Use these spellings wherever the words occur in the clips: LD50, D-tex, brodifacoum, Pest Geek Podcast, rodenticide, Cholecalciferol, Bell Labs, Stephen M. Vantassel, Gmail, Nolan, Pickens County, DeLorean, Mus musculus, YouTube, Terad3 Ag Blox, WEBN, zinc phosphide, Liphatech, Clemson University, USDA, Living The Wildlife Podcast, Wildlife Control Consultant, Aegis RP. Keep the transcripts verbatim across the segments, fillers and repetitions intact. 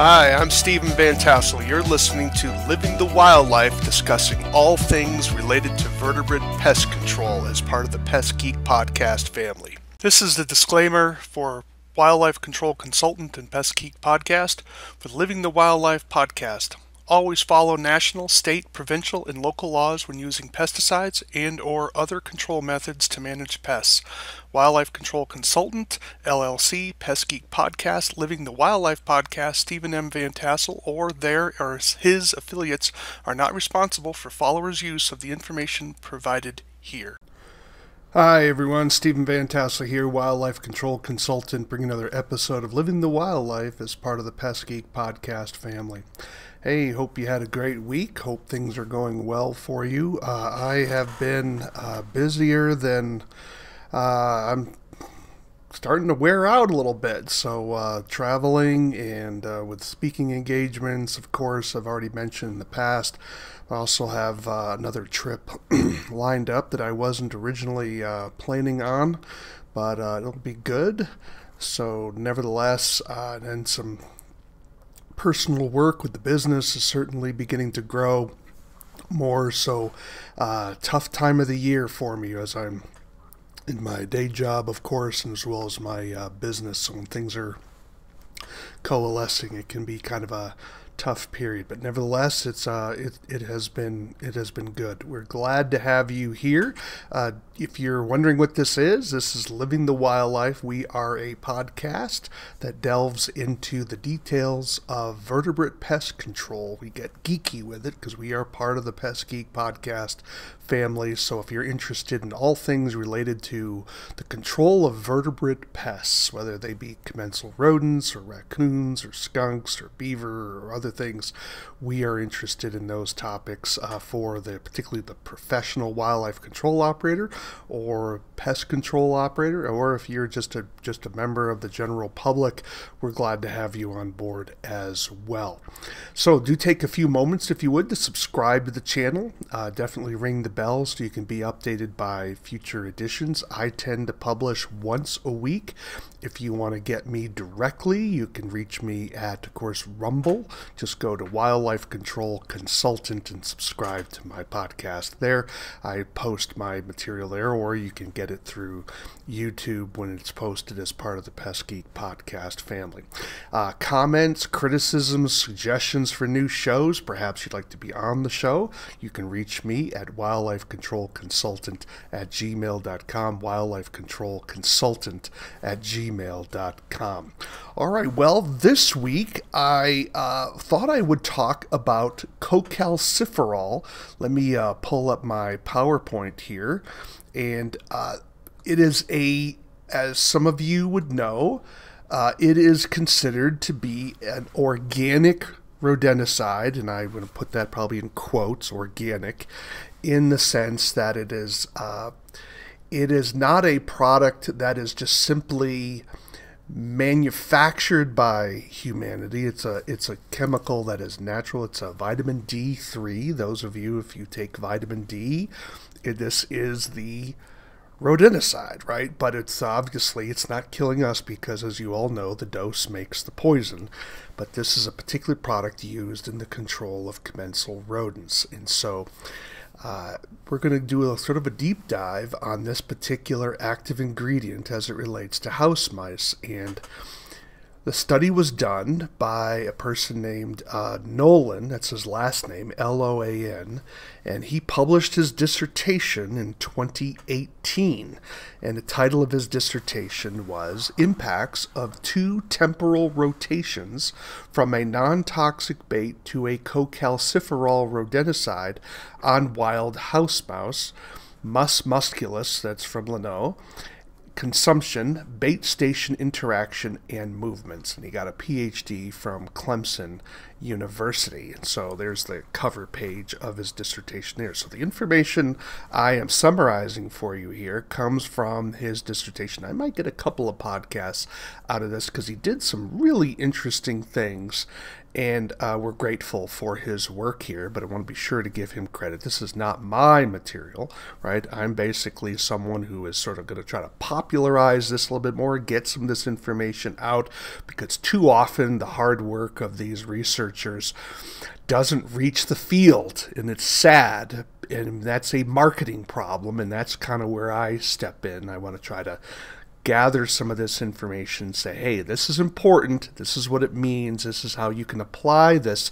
Hi, I'm Stephen Vantassel. You're listening to Living the Wildlife, discussing all things related to vertebrate pest control as part of the Pest Geek Podcast family. This is the disclaimer for Wildlife Control Consultant and Pest Geek Podcast for Living the Wildlife Podcast. Always follow national, state, provincial, and local laws when using pesticides and or other control methods to manage pests. Wildlife Control Consultant, L L C, Pest Geek Podcast, Living the Wildlife Podcast, Stephen M. Vantassel, or their or his affiliates are not responsible for followers' use of the information provided here. Hi everyone, Stephen Vantassel here, Wildlife Control Consultant, bringing another episode of Living the Wildlife as part of the Pest Geek Podcast family. Hey, hope you had a great week. Hope things are going well for you. Uh, I have been uh, busier than uh, I'm starting to wear out a little bit. So uh, traveling and uh, with speaking engagements, of course, I've already mentioned in the past. I also have uh, another trip lined up that I wasn't originally uh, planning on, but uh, it'll be good. So nevertheless, uh, and some personal work with the business is certainly beginning to grow more, so uh, tough time of the year for me as I'm in my day job, of course, and as well as my uh, business. So when things are coalescing, it can be kind of a tough period, but nevertheless, it's uh, it it has been it has been good. We're glad to have you here. Uh, if you're wondering what this is, this is Living the Wildlife. We are a podcast that delves into the details of vertebrate pest control. We get geeky with it because we are part of the Pest Geek Podcast family. So if you're interested in all things related to the control of vertebrate pests, whether they be commensal rodents or raccoons or skunks or beaver or other things, we are interested in those topics uh, for the particularly the professional wildlife control operator or pest control operator, or if you're just a just a member of the general public, we're glad to have you on board as well. So do take a few moments, if you would, to subscribe to the channel. Uh, definitely ring the bell so you can be updated by future editions. I tend to publish once a week. If you want to get me directly, you can reach me at, of course, Rumble. Just go to Wildlife Control Consultant and subscribe to my podcast there. I post my material there, or you can get it through YouTube when it's posted as part of the Pest Geek Podcast family. Uh, comments, criticisms, suggestions for new shows, perhaps you'd like to be on the show, you can reach me at wildlife control consultant at gmail dot com, wildlife control consultant at gmail dot com. All right, well, this week I... Uh, Uh, thought I would talk about cholecalciferol. Let me uh, pull up my PowerPoint here, and uh, it is a, as some of you would know, uh, it is considered to be an organic rodenticide, and I'm going to put that probably in quotes, organic, in the sense that it is, uh, it is not a product that is just simply manufactured by humanity. It's a it's a chemical that is natural. It's a vitamin D three. Those of you, if you take vitamin D, it, this is the rodenticide, right? But it's obviously it's not killing us because, as you all know, the dose makes the poison. But this is a particular product used in the control of commensal rodents, and so Uh, we're going to do a sort of a deep dive on this particular active ingredient as it relates to house mice. And the study was done by a person named uh, Nolan, that's his last name, L O A N, and he published his dissertation in twenty eighteen. And the title of his dissertation was Impacts of Two Temporal Rotations from a Non-Toxic Bait to a Cholecalciferol Rodenticide on Wild House Mouse, Mus musculus, that's from Leno, Consumption, Bait Station Interaction, and Movements. And he got a P H D from Clemson University. And so there's the cover page of his dissertation there. So the information I am summarizing for you here comes from his dissertation. I might get a couple of podcasts out of this because he did some really interesting things and uh, we're grateful for his work here, but I want to be sure to give him credit. This is not my material, right? I'm basically someone who is sort of going to try to popularize this a little bit more, get some of this information out, because too often the hard work of these researchers doesn't reach the field, and it's sad. And that's a marketing problem, and that's kind of where I step in. I want to try to gather some of this information, say, hey, this is important, this is what it means, this is how you can apply this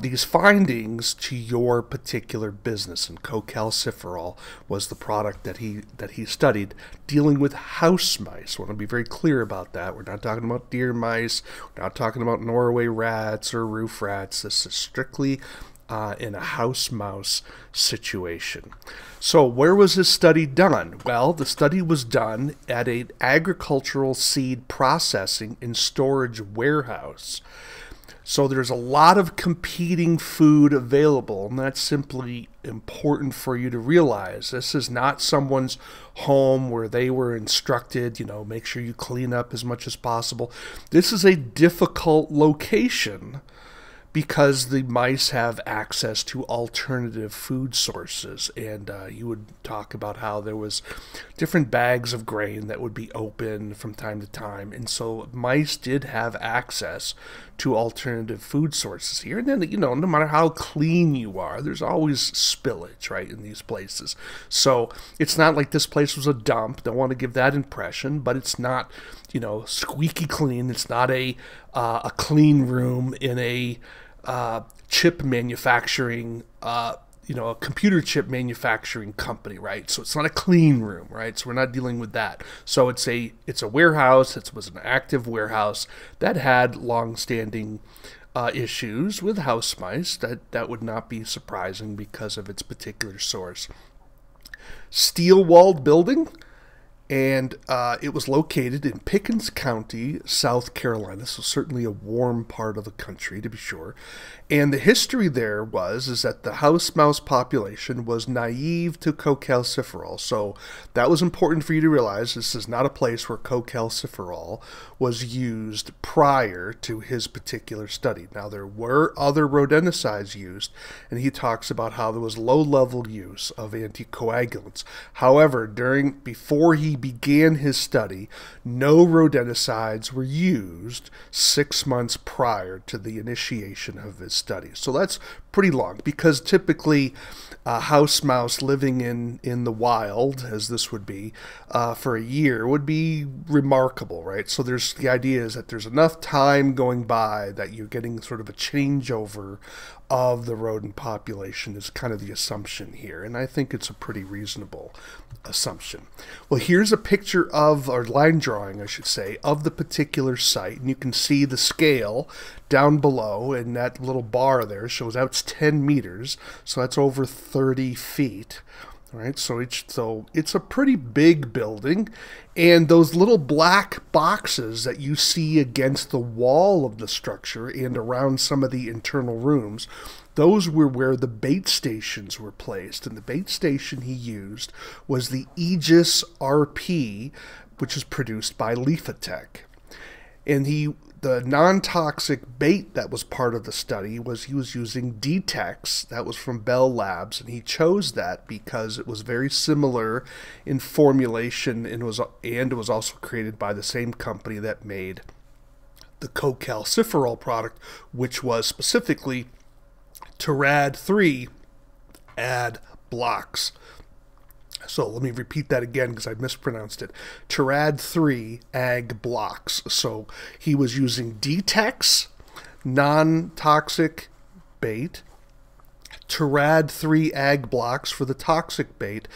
these findings to your particular business. And cholecalciferol was the product that he that he studied dealing with house mice. I want to be very clear about that. We're not talking about deer mice, we're not talking about Norway rats or roof rats. This is strictly Uh, in a house mouse situation. So where was this study done? Well, the study was done at an agricultural seed processing and storage warehouse. So there's a lot of competing food available, and that's simply important for you to realize. This is not someone's home where they were instructed, you know, make sure you clean up as much as possible. This is a difficult location because the mice have access to alternative food sources. And uh, you would talk about how there was different bags of grain that would be open from time to time. And so mice did have access to alternative food sources here. And then, you know, no matter how clean you are, there's always spillage, right, in these places. So it's not like this place was a dump. Don't want to give that impression, but it's not, you know, squeaky clean. It's not a, uh, a clean room in a, Uh, chip manufacturing, uh, you know, a computer chip manufacturing company, right? So it's not a clean room, right? So we're not dealing with that. So it's a it's a warehouse. It was an active warehouse that had long-standing uh, issues with house mice. That that would not be surprising because of its particular source. Steel-walled building. And uh, it was located in Pickens County, South Carolina, so certainly a warm part of the country, to be sure. And the history there was is that the house mouse population was naive to cholecalciferol. So that was important for you to realize. This is not a place where cholecalciferol was used prior to his particular study. Now, there were other rodenticides used, and he talks about how there was low-level use of anticoagulants. However, during before he began his study, no rodenticides were used six months prior to the initiation of his study. So that's pretty long, because typically a house mouse living in in the wild, as this would be, uh, for a year would be remarkable, right? So there's the idea is that there's enough time going by that you're getting sort of a changeover of the rodent population is kind of the assumption here, and I think it's a pretty reasonable assumption. Well, here's a picture of, or line drawing, I should say, of the particular site, and you can see the scale down below, and that little bar there shows that's ten meters, so that's over thirty feet. All right, so it's, so it's a pretty big building, and those little black boxes that you see against the wall of the structure and around some of the internal rooms, those were where the bait stations were placed, and the bait station he used was the Aegis R P, which is produced by Liphatech. And he, the non-toxic bait that was part of the study was he was using D-tex. That was from Bell Labs, and he chose that because it was very similar in formulation and was and was also created by the same company that made the cholecalciferol product, which was specifically Terad three Ag Blox. So let me repeat that again because I mispronounced it. Terad three Ag Blox. So he was using D-tex, non-toxic bait, Terad three Ag Blox for the toxic bait,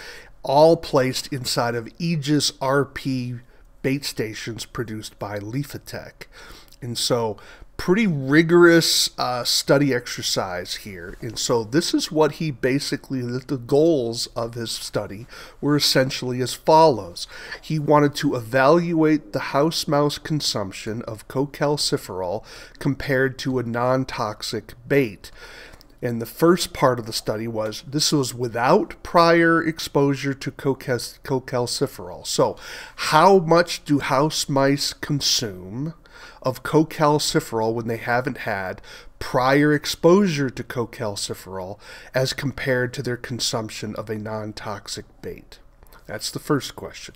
all placed inside of Aegis R P bait stations produced by Liphatech. And so pretty rigorous uh, study exercise here. And so this is what he basically, the goals of his study were essentially as follows. He wanted to evaluate the house mouse consumption of cholecalciferol compared to a non-toxic bait. And the first part of the study was, this was without prior exposure to cholecalciferol. So how much do house mice consume of cholecalciferol when they haven't had prior exposure to cholecalciferol as compared to their consumption of a non-toxic bait? That's the first question.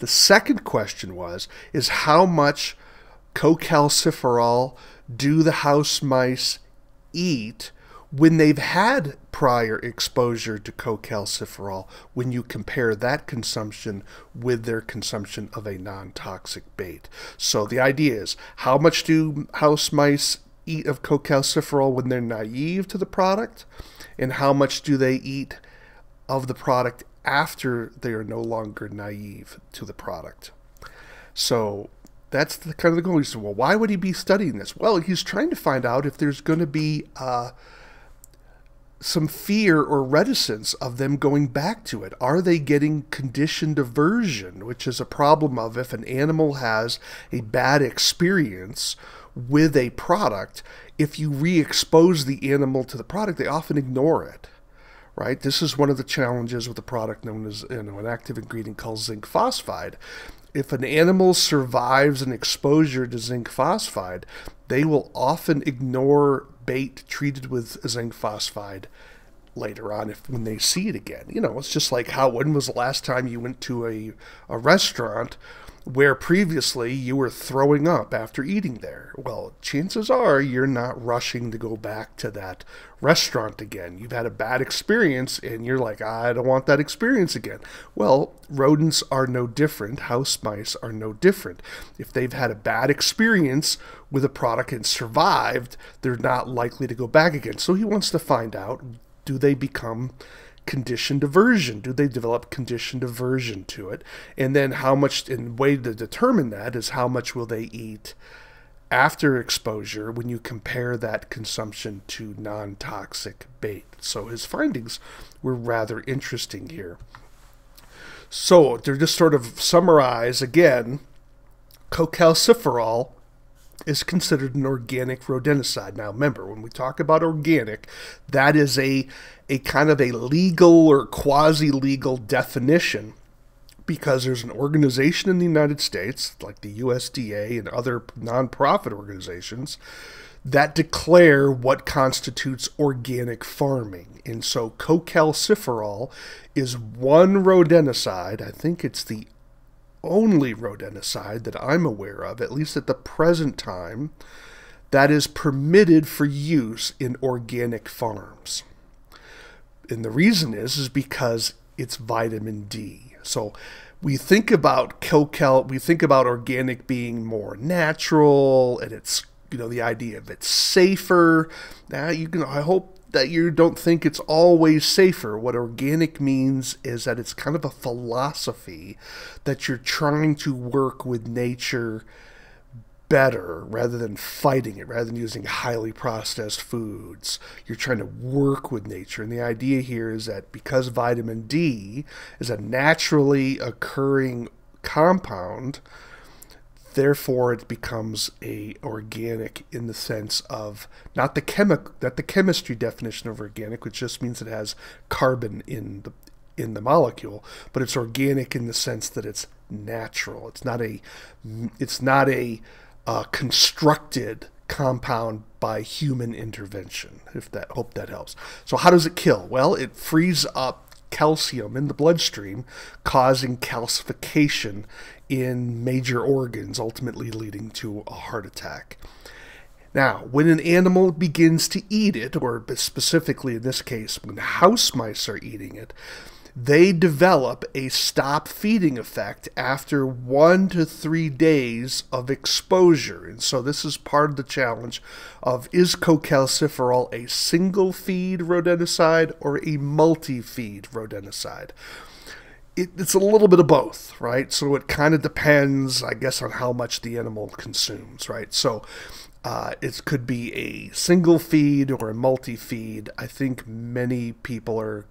The second question was, is how much cholecalciferol do the house mice eat when they've had prior exposure to cholecalciferol when you compare that consumption with their consumption of a non-toxic bait? So the idea is, how much do house mice eat of cholecalciferol when they're naive to the product, and how much do they eat of the product after they are no longer naive to the product? So that's the kind of the goal. You say, well, why would he be studying this? Well, he's trying to find out if there's going to be uh, some fear or reticence of them going back to it. Are they getting conditioned aversion, which is a problem of if an animal has a bad experience with a product, if you re-expose the animal to the product, they often ignore it, right? This is one of the challenges with a product known as, you know, an active ingredient called zinc phosphide. If an animal survives an exposure to zinc phosphide, they will often ignore bait treated with zinc phosphide later on if when they see it again. You know, it's just like, how, when was the last time you went to a, a restaurant where previously you were throwing up after eating there? Well, chances are you're not rushing to go back to that restaurant again. You've had a bad experience and you're like, I don't want that experience again. Well, rodents are no different. House mice are no different. If they've had a bad experience with a product and survived, they're not likely to go back again. So he wants to find out, do they become conditioned aversion? Do they develop conditioned aversion to it? And then how much, and way to determine that is how much will they eat after exposure when you compare that consumption to non-toxic bait. So his findings were rather interesting here. So to just sort of summarize again, cholecalciferol is considered an organic rodenticide. Now remember, when we talk about organic, that is a a kind of a legal or quasi-legal definition, because there's an organization in the United States, like the U S D A and other nonprofit organizations, that declare what constitutes organic farming. And so cholecalciferol is one rodenticide. I think it's the only rodenticide that I'm aware of, at least at the present time, that is permitted for use in organic farms. And the reason is is because it's vitamin D. So we think about cholecal, we think about organic being more natural, and it's, you know, the idea of it's safer. Now you can, I hope that you don't think it's always safer. What organic means is that it's kind of a philosophy that you're trying to work with nature better rather than fighting it, rather than using highly processed foods. You're trying to work with nature. And the idea here is that because vitamin D is a naturally occurring compound, therefore it becomes a organic in the sense of not the chemi- not the chemistry definition of organic, which just means it has carbon in the in the molecule, but it's organic in the sense that it's natural. It's not a it's not a uh, constructed compound by human intervention. If that hope that helps. So how does it kill? Well, it frees up calcium in the bloodstream, causing calcification in major organs, ultimately leading to a heart attack. Now, when an animal begins to eat it, or specifically in this case, when house mice are eating it, they develop a stop feeding effect after one to three days of exposure. And so this is part of the challenge of, is cholecalciferol a single feed rodenticide or a multi-feed rodenticide? It, it's a little bit of both, right? So it kind of depends, I guess, on how much the animal consumes, right? So uh, it could be a single feed or a multi-feed. I think many people are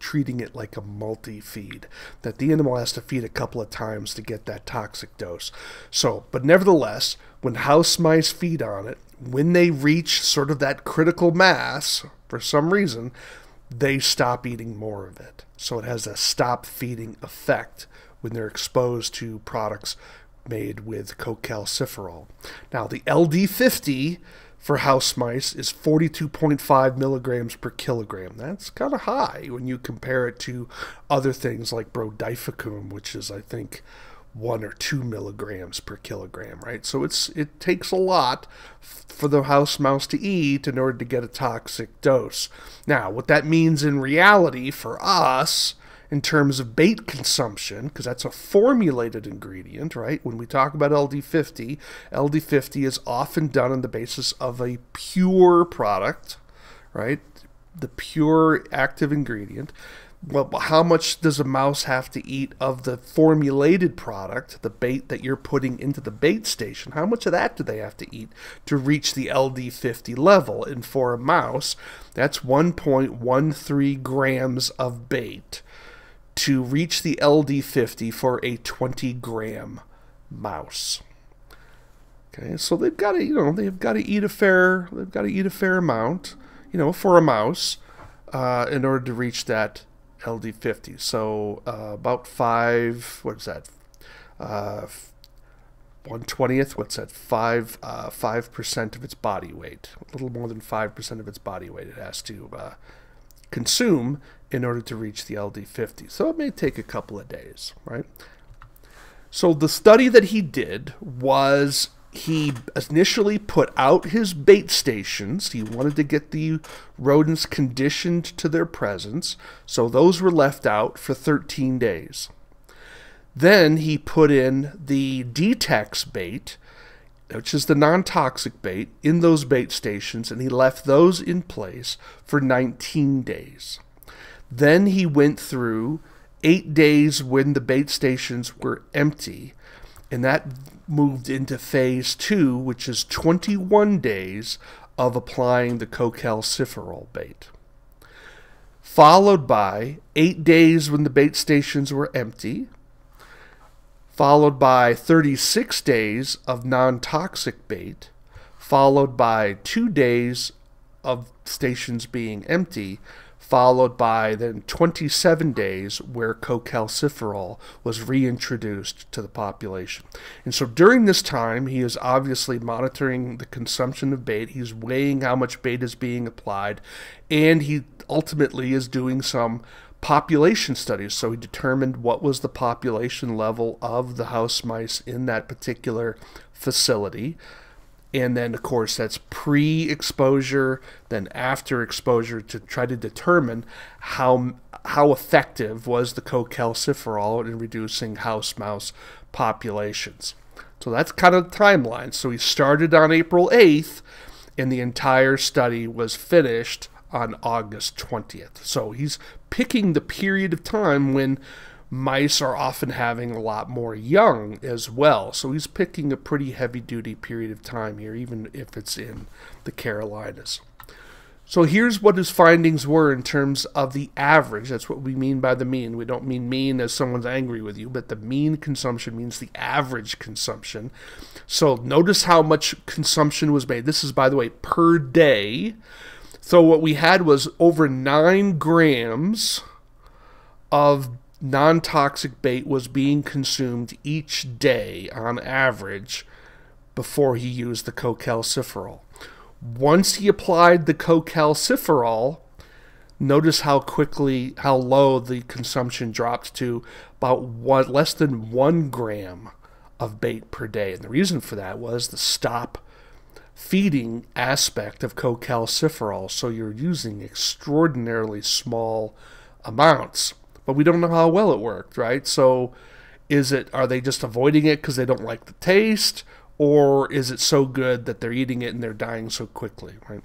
treating it like a multi-feed, that the animal has to feed a couple of times to get that toxic dose. So, but nevertheless, when house mice feed on it, when they reach sort of that critical mass, for some reason, they stop eating more of it. So it has a stop feeding effect when they're exposed to products made with cholecalciferol. Now, the L D fifty for house mice is forty-two point five milligrams per kilogram. That's kind of high when you compare it to other things like brodifacoum, which is, I think, one or two milligrams per kilogram, right? So it's it takes a lot for the house mouse to eat in order to get a toxic dose. Now, what that means in reality for us in terms of bait consumption, because that's a formulated ingredient, right? When we talk about L D fifty, L D fifty is often done on the basis of a pure product, right? The pure active ingredient. Well, how much does a mouse have to eat of the formulated product, the bait that you're putting into the bait station? How much of that do they have to eat to reach the L D fifty level? And for a mouse, that's one point one three grams of bait to reach the L D fifty for a twenty gram mouse. Okay, so they've got to, you know, they've got to eat a fair, they've got to eat a fair amount, you know, for a mouse uh, in order to reach that L D fifty. So uh, about five, what is that? Uh, one twentieth. What's that? Five. Uh, five percent of its body weight. A little more than five percent of its body weight. It has to uh, consume in order to reach the L D fifty. So it may take a couple of days, right? So the study that he did was, he initially put out his bait stations. He wanted to get the rodents conditioned to their presence. So those were left out for thirteen days. Then he put in the D-tex bait, which is the non-toxic bait, in those bait stations, and he left those in place for nineteen days. Then he went through eight days when the bait stations were empty, and that moved into phase two, which is twenty-one days of applying the cholecalciferol bait, followed by eight days when the bait stations were empty, followed by thirty-six days of non-toxic bait, followed by two days of stations being empty, followed by then twenty-seven days where cholecalciferol was reintroduced to the population. And so during this time, he is obviously monitoring the consumption of bait. He's weighing how much bait is being applied, and he ultimately is doing some population studies. So he determined what was the population level of the house mice in that particular facility. And then, of course, that's pre-exposure, then after exposure, to try to determine how how effective was the cholecalciferol in reducing house mouse populations. So that's kind of the timeline. So he started on April eighth, and the entire study was finished on August twentieth. So he's picking the period of time when mice are often having a lot more young as well. So he's picking a pretty heavy-duty period of time here, even if it's in the Carolinas. So here's what his findings were in terms of the average. That's what we mean by the mean. We don't mean mean as someone's angry with you, but the mean consumption means the average consumption. So notice how much consumption was made. This is, by the way, per day. So what we had was over nine grams of non-toxic bait was being consumed each day on average before he used the cholecalciferol. Once he applied the cholecalciferol, notice how quickly, how low the consumption dropped to about one, less than one gram of bait per day. And the reason for that was the stop feeding aspect of cholecalciferol. So you're using extraordinarily small amounts. But we don't know how well it worked, right? So is it, are they just avoiding it because they don't like the taste? Or is it so good that they're eating it and they're dying so quickly, right?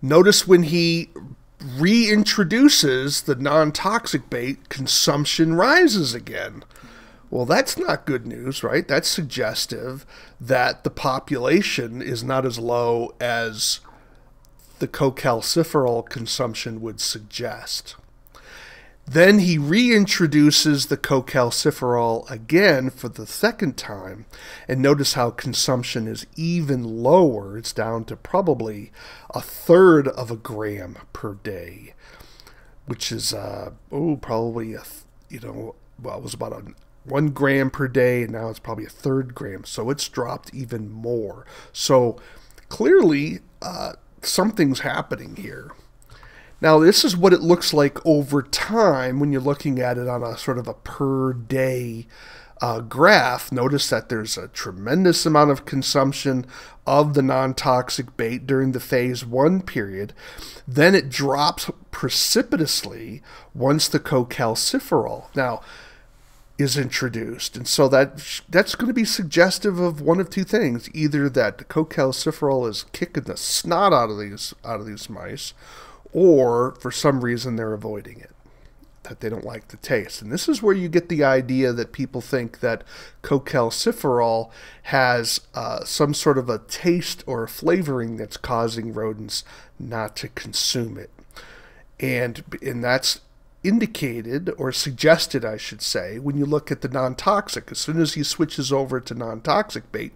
Notice when he reintroduces the non-toxic bait, consumption rises again. Well, that's not good news, right? That's suggestive that the population is not as low as the cholecalciferol consumption would suggest. Then he reintroduces the cholecalciferol again for the second time, and notice how consumption is even lower. It's down to probably a third of a gram per day, which is uh, oh, probably a, you know, well, it was about an one gram per day, and now it's probably a third gram. So it's dropped even more. So clearly uh, something's happening here. Now, this is what it looks like over time when you're looking at it on a sort of a per day uh, graph. Notice that there's a tremendous amount of consumption of the non-toxic bait during the phase one period. Then it drops precipitously once the cholecalciferol now is introduced. And so that that's going to be suggestive of one of two things: either that the cholecalciferol is kicking the snot out of these out of these mice, or for some reason they're avoiding it, that they don't like the taste. And this is where you get the idea that people think that cholecalciferol has uh, some sort of a taste or a flavoring that's causing rodents not to consume it. And, and that's indicated, or suggested, I should say, when you look at the non-toxic. As soon as he switches over to non-toxic bait,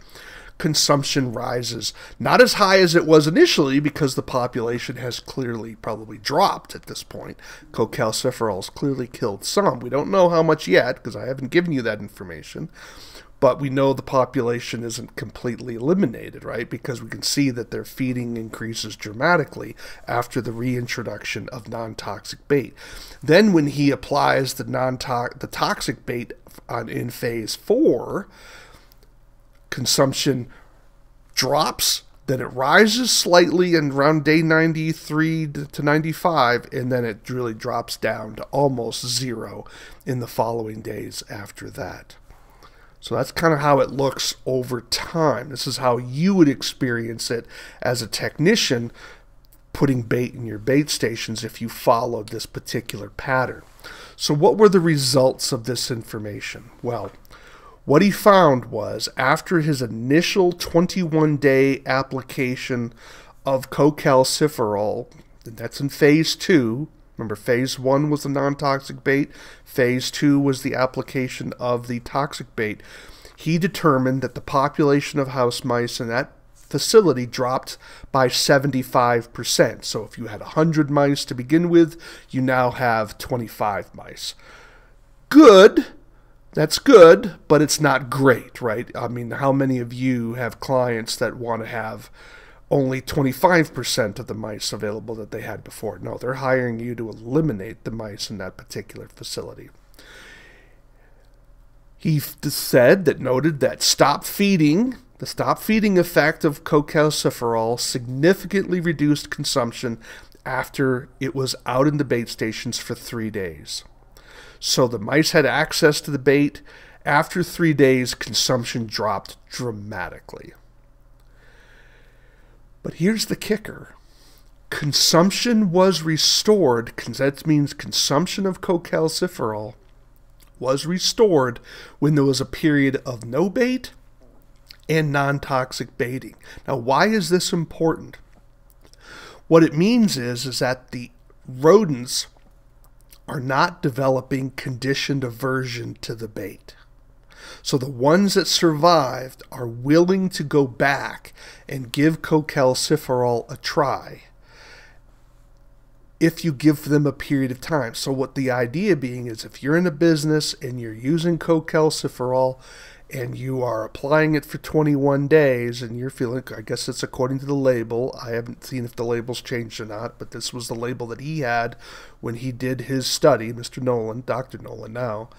consumption rises, not as high as it was initially because the population has clearly probably dropped at this point. Cholecalciferol has clearly killed some. We don't know how much yet because I haven't given you that information, but we know the population isn't completely eliminated, right? Because we can see that their feeding increases dramatically after the reintroduction of non-toxic bait. Then when he applies the non-toxic the toxic bait on in phase four, consumption drops, then it rises slightly in around day ninety-three to ninety-five, and then it really drops down to almost zero in the following days after that. So that's kind of how it looks over time. This is how you would experience it as a technician putting bait in your bait stations if you followed this particular pattern. So what were the results of this information? Well, what he found was after his initial twenty-one day application of cholecalciferol, and that's in phase two. Remember, phase one was the non-toxic bait. Phase two was the application of the toxic bait. He determined that the population of house mice in that facility dropped by seventy-five percent. So if you had one hundred mice to begin with, you now have twenty-five mice. Good. That's good, but it's not great, right? I mean, how many of you have clients that want to have only twenty-five percent of the mice available that they had before? No, they're hiring you to eliminate the mice in that particular facility. He said that noted that stop feeding, the stop feeding effect of cholecalciferol significantly reduced consumption after it was out in the bait stations for three days. So the mice had access to the bait. After three days, consumption dropped dramatically. But here's the kicker. Consumption was restored. That means consumption of cholecalciferol was restored when there was a period of no bait and non-toxic baiting. Now, why is this important? What it means is, is that the rodents are not developing conditioned aversion to the bait. So the ones that survived are willing to go back and give cholecalciferol a try if you give them a period of time. So what the idea being is, if you're in a business and you're using cholecalciferol and you are applying it for twenty-one days and you're feeling, I guess it's according to the label. I haven't seen if the label's changed or not, but this was the label that he had when he did his study, Mister Nolan, Doctor Nolan now.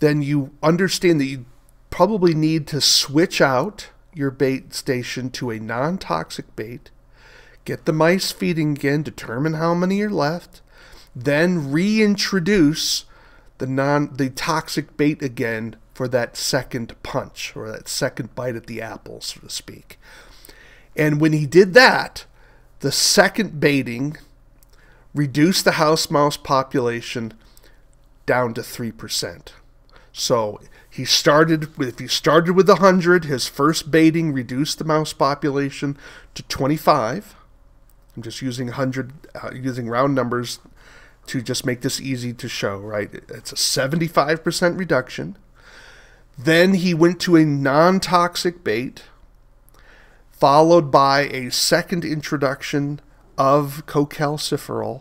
Then you understand that you probably need to switch out your bait station to a non-toxic bait, get the mice feeding again, determine how many are left, then reintroduce the non the toxic bait again for that second punch, or that second bite at the apple, so to speak. And when he did that, the second baiting reduced the house mouse population down to three percent. So he started with, if he started with one hundred, his first baiting reduced the mouse population to twenty-five. I'm just using one hundred, uh, using round numbers to just make this easy to show, right? It's a seventy-five percent reduction. Then he went to a non-toxic bait, followed by a second introduction of cholecalciferol.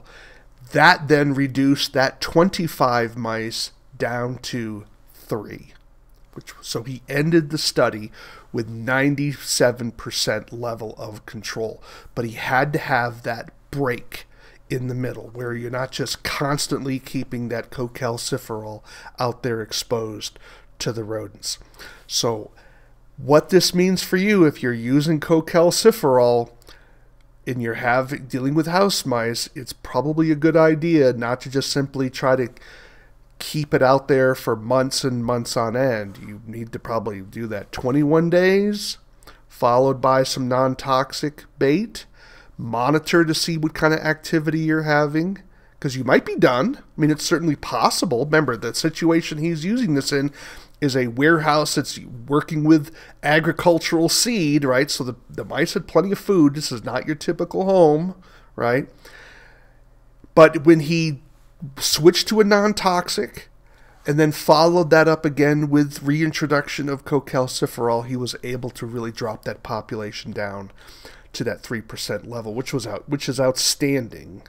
That then reduced that twenty-five mice down to three. Which, so he ended the study with ninety-seven percent level of control. But he had to have that break in the middle where you're not just constantly keeping that cholecalciferol out there exposed to the rodents. So what this means for you if you're using cholecalciferol and you're having, dealing with house mice, it's probably a good idea not to just simply try to keep it out there for months and months on end. You need to probably do that twenty-one days, followed by some non-toxic bait. Monitor to see what kind of activity you're having, because you might be done. I mean, it's certainly possible. Remember, the situation he's using this in is a warehouse that's working with agricultural seed, right? So the, the mice had plenty of food. This is not your typical home, right? But when he switched to a non-toxic and then followed that up again with reintroduction of cholecalciferol, he was able to really drop that population down to that three percent level, which was out, which is outstanding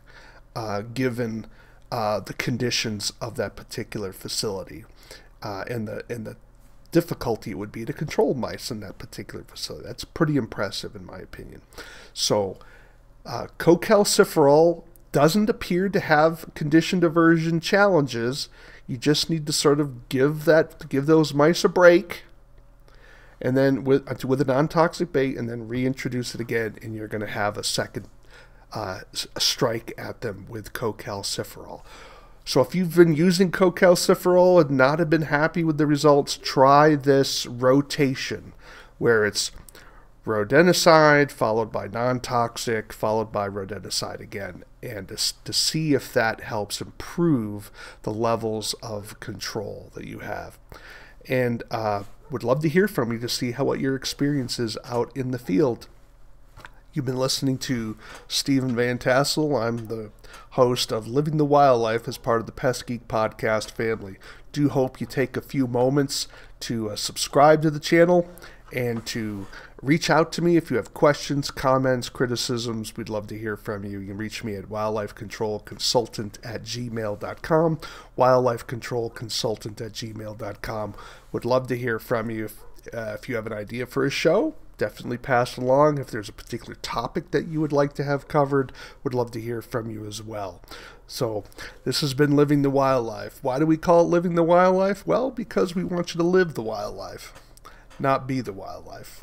uh, given uh, the conditions of that particular facility uh, and the and the difficulty it would be to control mice in that particular facility. That's pretty impressive in my opinion. So uh, cholecalciferol doesn't appear to have condition diversion challenges. You just need to sort of give that give those mice a break. And then with, with a non-toxic bait, and then reintroduce it again, and you're going to have a second uh, strike at them with cholecalciferol. So if you've been using cholecalciferol and not have been happy with the results, try this rotation, where it's rodenticide, followed by non-toxic, followed by rodenticide again, and to, to see if that helps improve the levels of control that you have. And uh, would love to hear from you to see how what your experience is out in the field. You've been listening to Stephen Vantassel. I'm the host of Living the Wildlife as part of the Pest Geek Podcast family. Do hope you take a few moments to uh, subscribe to the channel and to reach out to me if you have questions, comments, criticisms. We'd love to hear from you. You can reach me at wildlife control consultant at gmail dot com, wildlife control consultant at gmail dot com. Would love to hear from you. If, uh, if you have an idea for a show, definitely pass it along. If there's a particular topic that you would like to have covered, would love to hear from you as well. So this has been Living the Wildlife. Why do we call it Living the Wildlife? Well, because we want you to live the wildlife, not be the wildlife.